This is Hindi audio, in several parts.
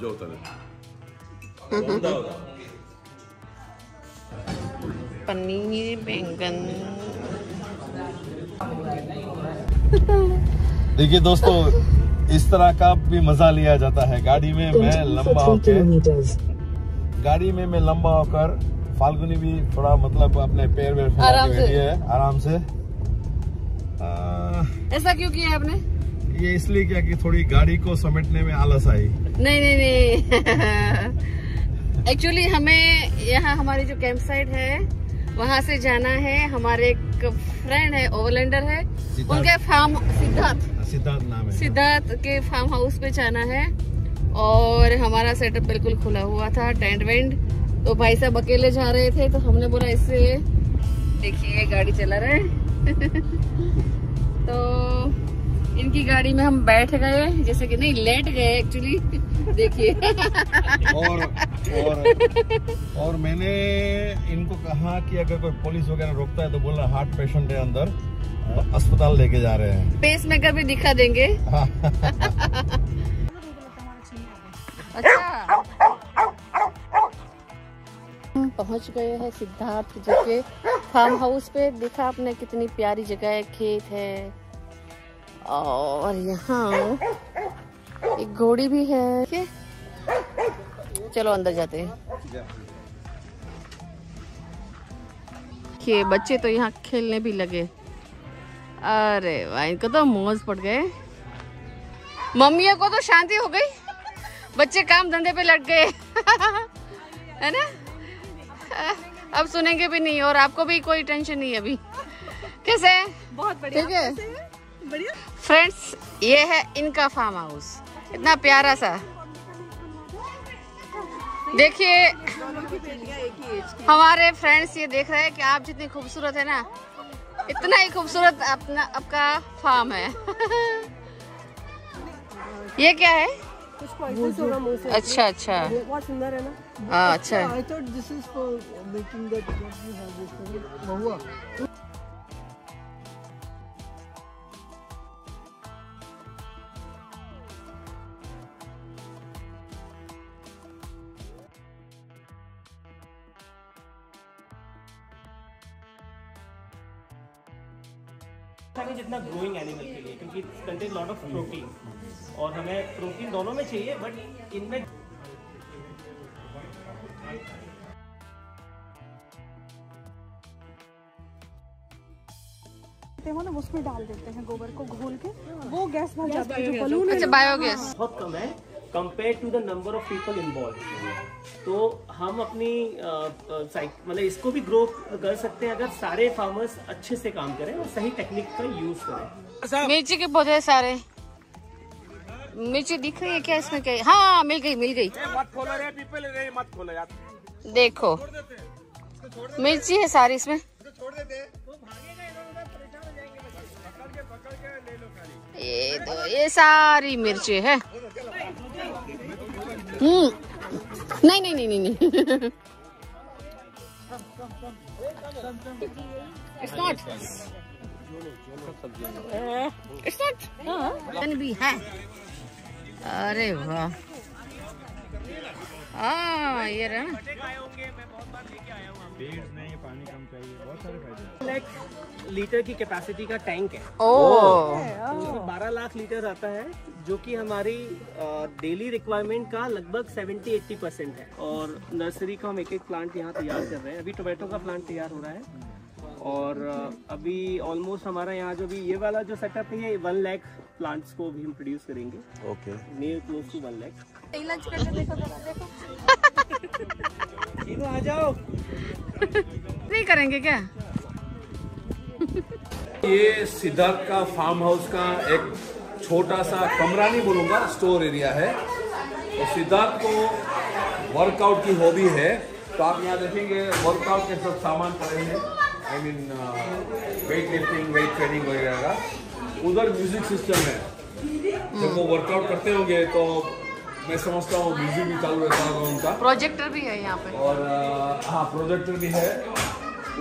जो होता है पनीर बैंगन। देखिए दोस्तों, इस तरह का भी मजा लिया जाता है। गाड़ी में मैं लंबा होकर फाल्गुनी भी थोड़ा मतलब अपने पैर में आराम से ऐसा क्यों किया आपने? ये इसलिए किया कि थोड़ी गाड़ी को समेटने में आलस आई। नहीं एक्चुअली हमें यहाँ हमारी जो कैंप साइट है वहाँ से जाना है। हमारे एक फ्रेंड है, ओवरलैंडर है, उनके फार्म सिद्धार्थ नाम है, सिद्धार्थ के फार्म हाउस पे जाना है। और हमारा सेटअप बिल्कुल खुला हुआ था, टेंट वेंट, तो भाई साहब अकेले जा रहे थे तो हमने बोला इससे देखिए गाड़ी चला रहे तो इनकी गाड़ी में हम बैठ गए, जैसे कि नहीं लेट गए एक्चुअली देखिए और मैंने इनको कहा कि अगर कोई पुलिस वगैरह रोकता है तो बोल रहा हार्ट पेशेंट है अंदर, तो अस्पताल लेके जा रहे हैं, पेसमेकर भी दिखा देंगे अच्छा पहुंच गए हैं सिद्धार्थ जी के फार्म हाउस पे। देखा आपने कितनी प्यारी जगह है, खेत है और यहाँ एक घोड़ी भी है। चलो अंदर जाते हैं। के बच्चे तो यहाँ खेलने भी लगे। अरे वाह, इनको तो मौज पड़ गए। मम्मी को तो शांति हो गई, बच्चे काम धंधे पे लग गए है ना, अब सुनेंगे भी नहीं और आपको भी कोई टेंशन नहीं है अभी। कैसे? बहुत बढ़िया। ठीक है बढ़िया। फ्रेंड्स, ये है इनका फार्म हाउस, इतना प्यारा सा। देखिए हमारे फ्रेंड्स ये देख रहे हैं कि आप जितनी खूबसूरत है ना, इतना ही खूबसूरत अपना आपका फार्म है ये क्या है? कुछ अच्छा बहुत सुंदर है ना। अच्छा, I thought this is for making that what you have this महुआ। जितना ग्रोइंग एनिमल के लिए, क्योंकि कंटेन लॉट ऑफ प्रोटीन और हमें प्रोटीन दोनों में चाहिए, बट इनमें हो ना उसमें डाल देते हैं गोबर को घोल के, वो गैस बन जाती है जो बलून है। बायोगैस बहुत कम है compare to the number of people involve. तो हम अपनी मतलब इसको भी ग्रो कर सकते हैं अगर सारे फार्मर्स अच्छे से काम करें और सही टेक्निक का यूज करें। मिर्ची के पौधे सारे, मिर्ची दिख रही है क्या इसमें? क्या? हाँ मिल गई। मत खोलो रे पीपल, रे मत खोलो यार। देखो मिर्ची है सारी इसमें। ये सारी मिर्ची है। नहीं इट्स नॉट भी है। अरे वाह, हाँ ये रहा। नहीं पानी कम चाहिए, बहुत सारे फायदे। 1 लाख लीटर की कैपेसिटी का टैंक है। ओह 12 लाख लीटर आता है, जो कि हमारी डेली रिक्वायरमेंट का लगभग 70-80% है। और नर्सरी का हम एक प्लांट यहाँ तैयार कर रहे हैं। अभी टोमेटो का प्लांट तैयार हो रहा है और अभी ऑलमोस्ट हमारा यहाँ जो भी ये वाला जो सेटअप है, ये 1 लाख प्लांट्स को भी हम प्रोड्यूस करेंगे। Okay, near close to 1 lakh. देखो आ जाओ नहीं करेंगे क्या? ये सिद्धार्थ का फार्म हाउस का एक छोटा सा कमरा नहीं बोलूँगा, स्टोर एरिया है। तो सिद्धार्थ को वर्कआउट की हॉबी है, तो आप यहाँ देखेंगे वर्कआउट के सब सामान पड़े हैं। वेट लिफ्टिंग, वेट ट्रेनिंग वगैरह का। उधर म्यूजिक सिस्टम है, जब वो वर्कआउट करते होंगे तो मैं समझता हूँ म्यूजिक भी चालू रहता होगा उनका। प्रोजेक्टर भी है यहाँ पे और हाँ प्रोजेक्टर भी है।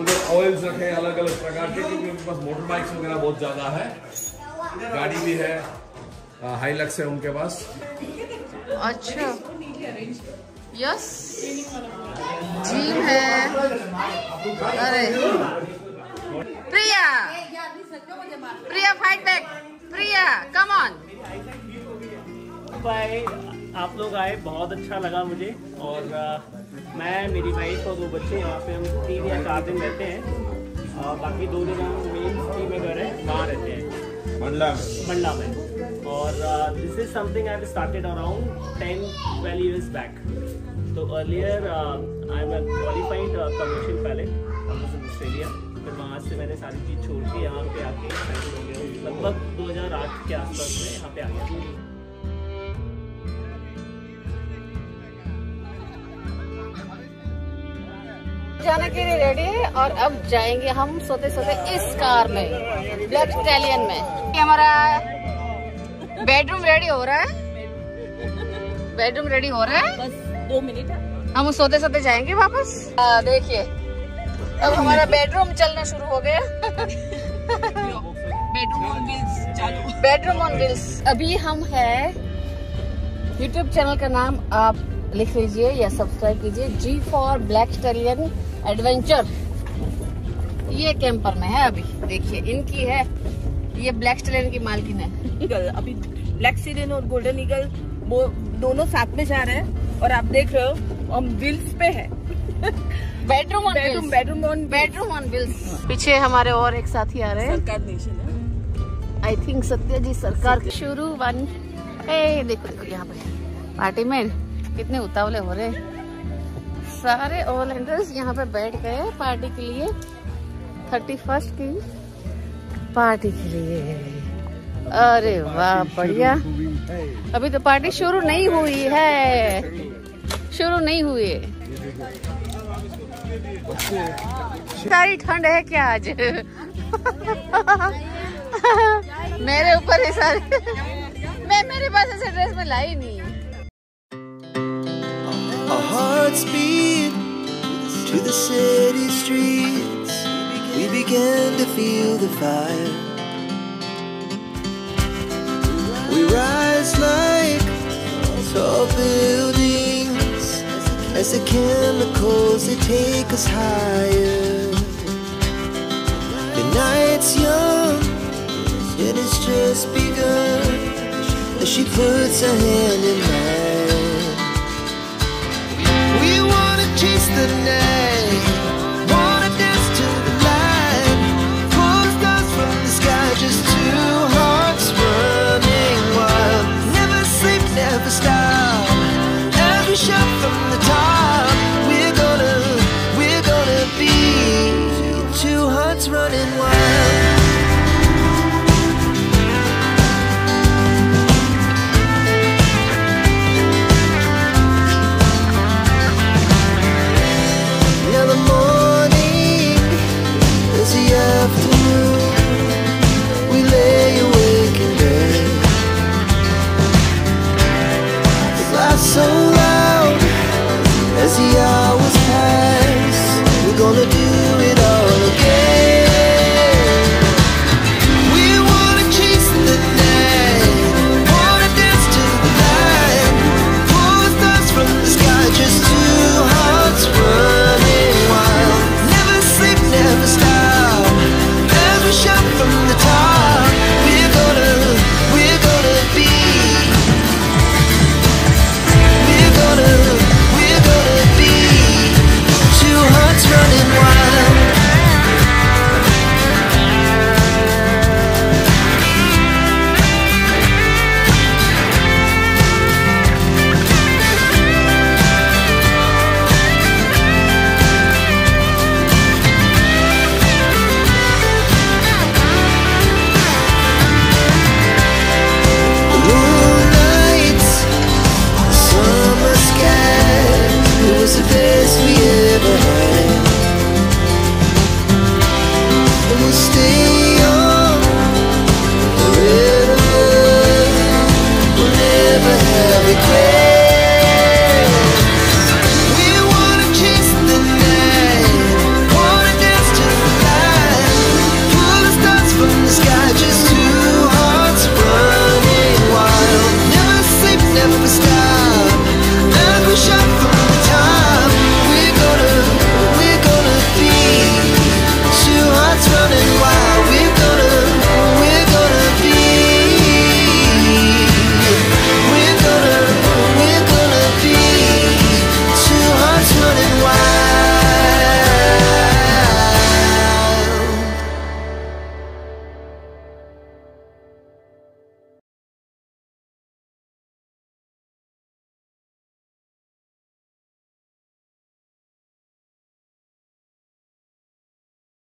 उधर ऑयल्स रखे अलग अलग प्रकार के, क्योंकि उनके पास मोटर बाइक्स वगैरह बहुत ज़्यादा है। गाड़ी भी है हाईलक्स है उनके पास। अच्छा यस जिम है। अरे Priya Priya fight back, Priya come on. Bye, आप लोग आए बहुत अच्छा लगा मुझे। और मैं, मेरी वाइफ और दो बच्चे यहाँ पे हम 3 या 4 दिन रहते हैं और बाकी 2 दिन हम मेन सिटी में घर है वहाँ रहते हैं, मंडला में। और this is something I have started around 10-12 years back. तो earlier I am qualified commercial pilot from Australia. फिर वहाँ से मैंने सारी चीज़ छोड़ के यहाँ पे आके लगभग 2008 के आसपास में यहाँ पे आ गया। जाने के लिए रेडी है और अब जाएंगे हम सोते सोते इस कार में, ब्लैक स्टैलियन में। हमारा बेडरूम रेडी हो रहा है, बेडरूम रेडी हो रहा है, बस 2 मिनट हम सोते सोते जाएंगे वापस। देखिए अब हमारा बेडरूम चलना शुरू हो गया। बेडरूम ऑन व्हील्स चालू, बेडरूम ऑन व्हील्स। अभी हम है, यूट्यूब चैनल का नाम आप लिख लीजिए या सब्सक्राइब कीजिए, G4 ब्लैक स्टैलियन एडवेंचर। ये कैंपर में है अभी, देखिए इनकी है, ये ब्लैक स्टैलियन की मालकिन है। अभी ब्लैक स्टैलियन और गोल्डन ईगल वो दोनों साथ में जा रहे हैं और आप देख रहे हो हम व्हील्स पे है। Bedroom on wheels, bedroom on wheels. पीछे हमारे और एक साथी आ रहे हैं, आई थिंक सत्या जी सरकार। शुरू वन ए, देखो यहाँ पे पार्टी में कितने उतावले हो रहे हैं सारे ऑल हैंडर्स। यहाँ पे बैठ गए पार्टी के लिए, 31st की पार्टी के लिए। अरे वाह बढ़िया। अभी तो पार्टी शुरू नहीं हुई है, शुरू नहीं हुई है। सारी ठंड है क्या आज? मेरे ऊपर है सारे। मैं, मेरे पास ऐसे ड्रेस में लाई नहीं। Speed to the city streets, we began to feel the fire. We rise like tall buildings as the chemicals they take us higher. The night's young and it's just begun as she puts her hand in mine. Chase the night, wanna dance to the light, pull stars from the sky, just 2 hearts running wild. Never sleep, never stop, every shot from the top. We're gonna be 2 hearts running wild. So loud as the